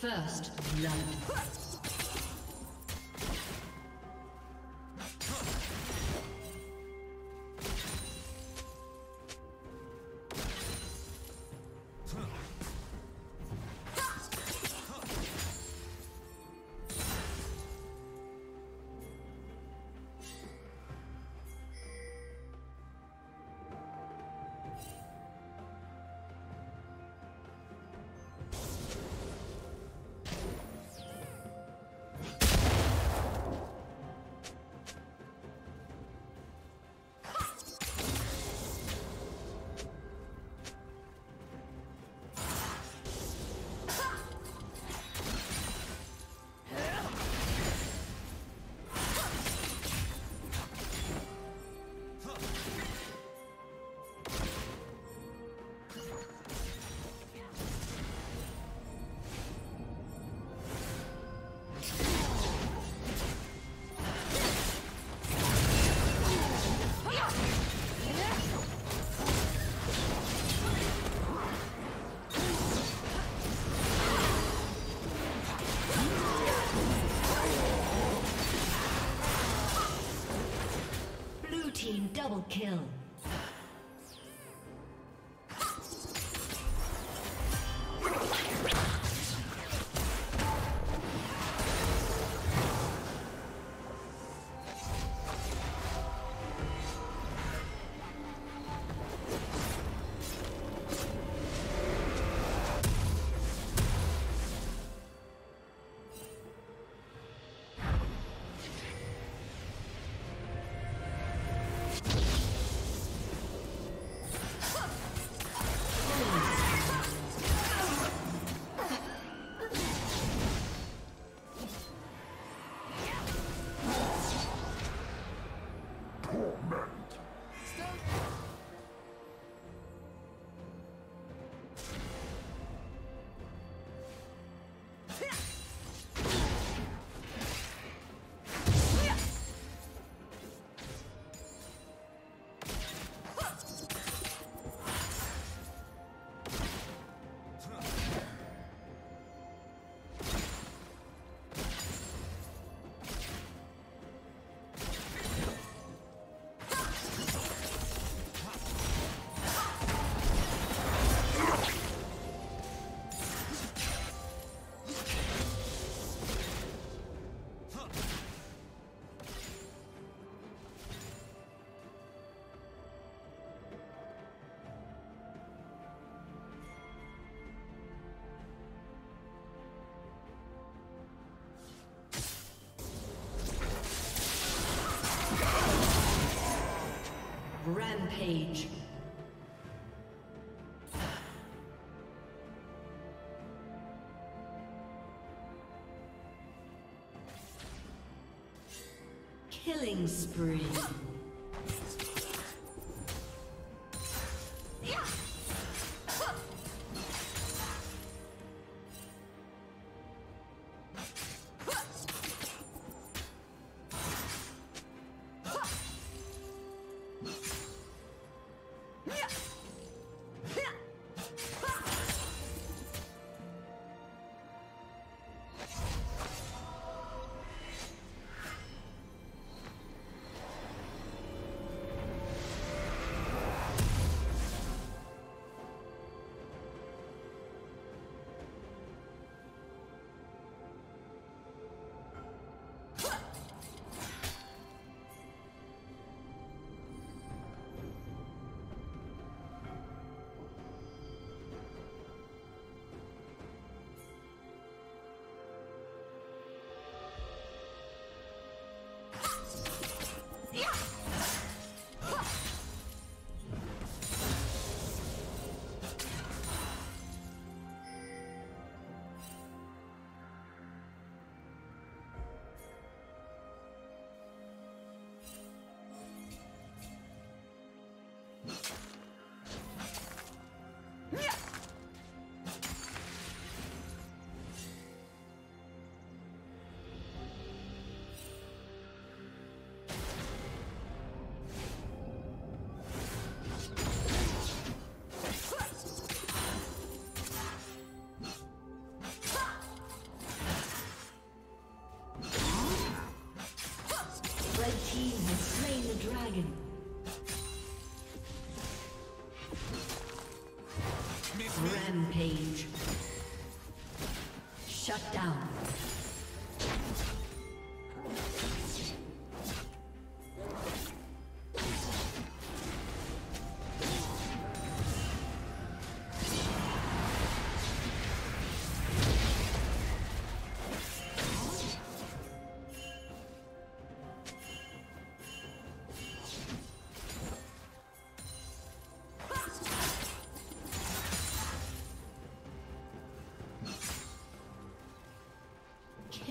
First blood. Double kill. Rampage. Killing spree. Shut down.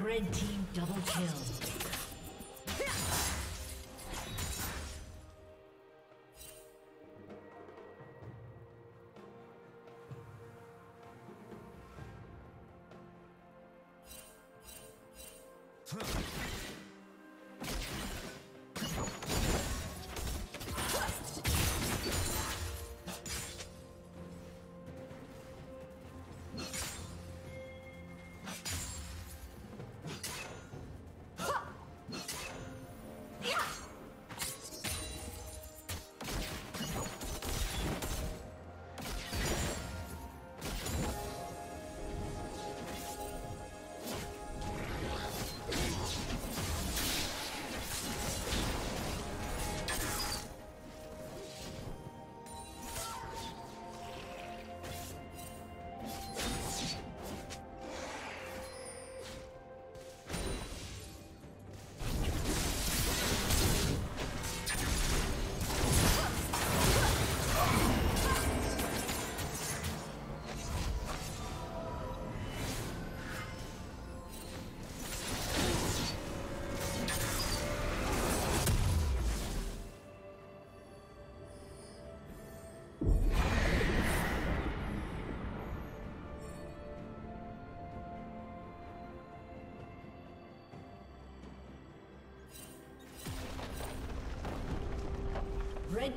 Red team double kill. Red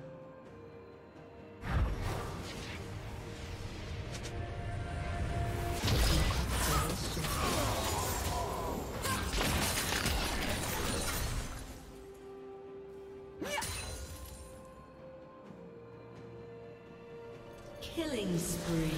Killing spree.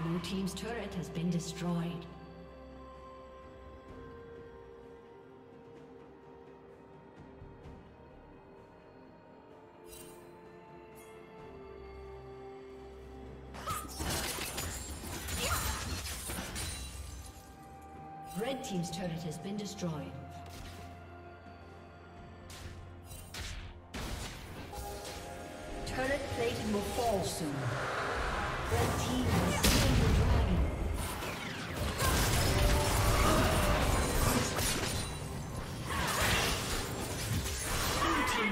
Blue team's turret has been destroyed. Red Team's turret has been destroyed. Turret plating will fall soon. Red Team has slain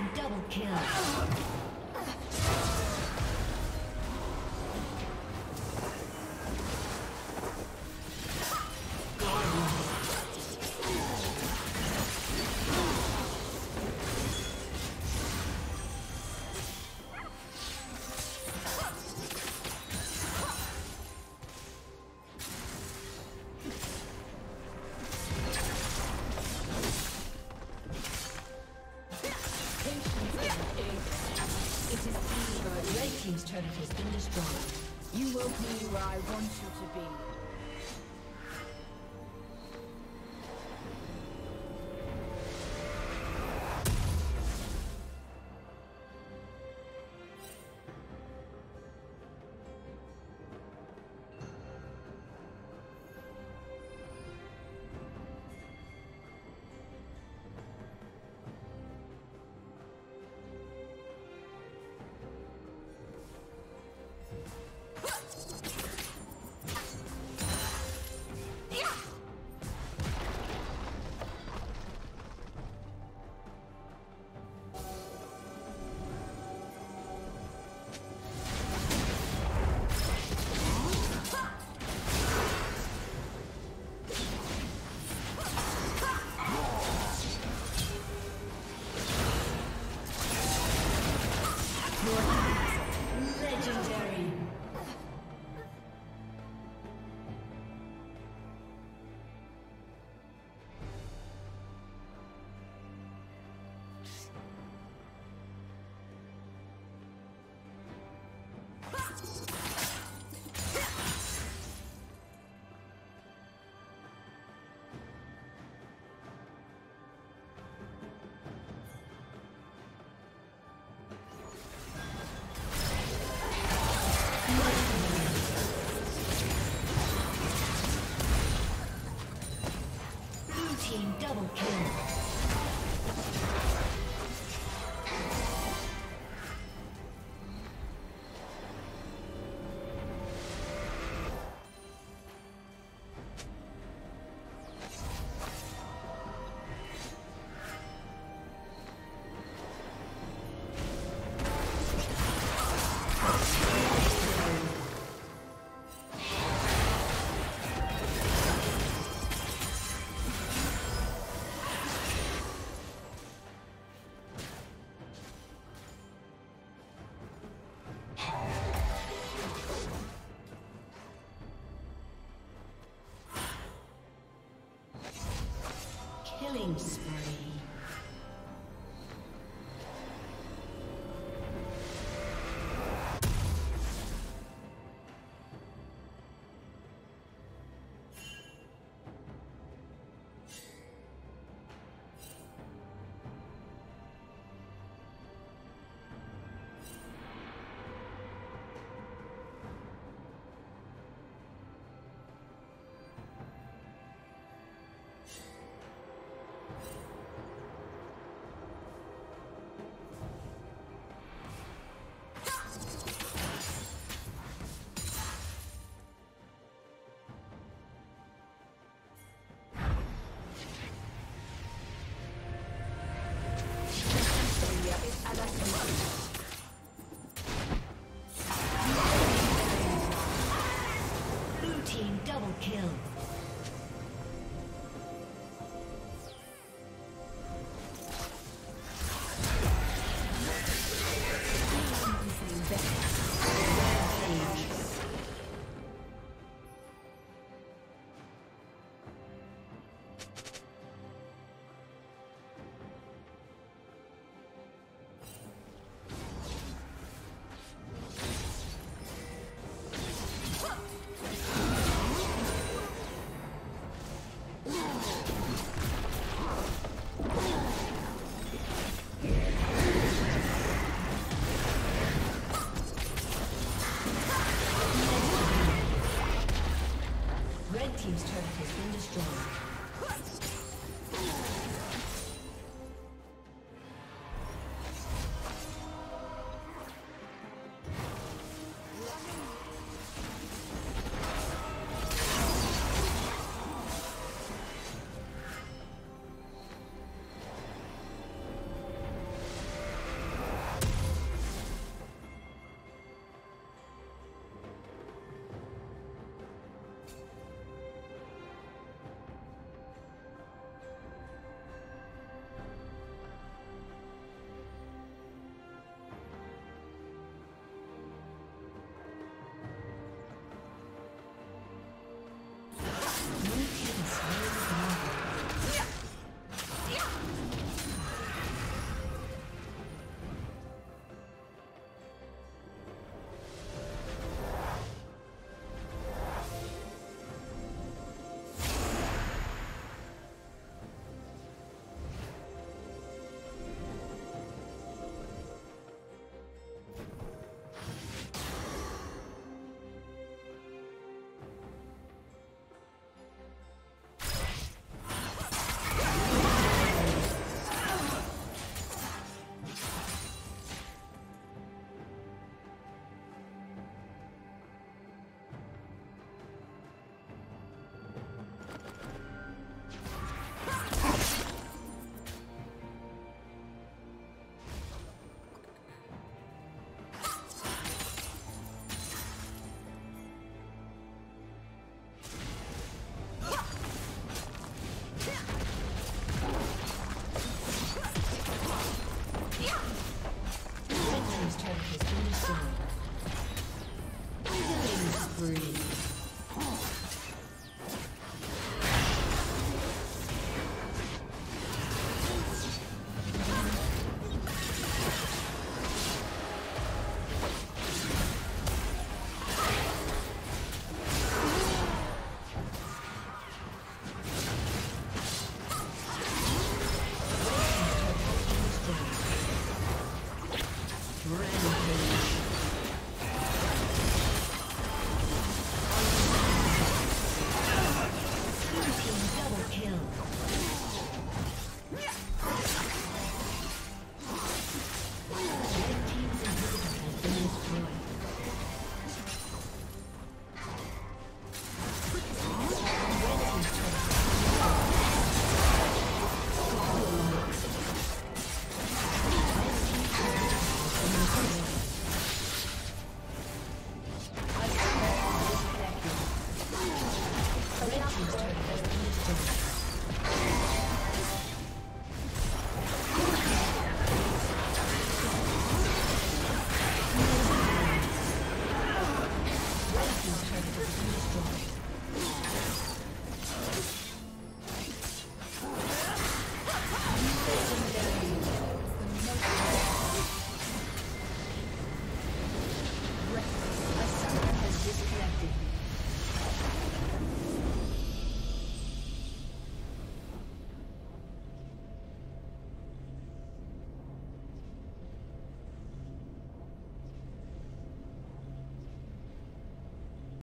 the dragon. Double kill. Killing spree. Kill.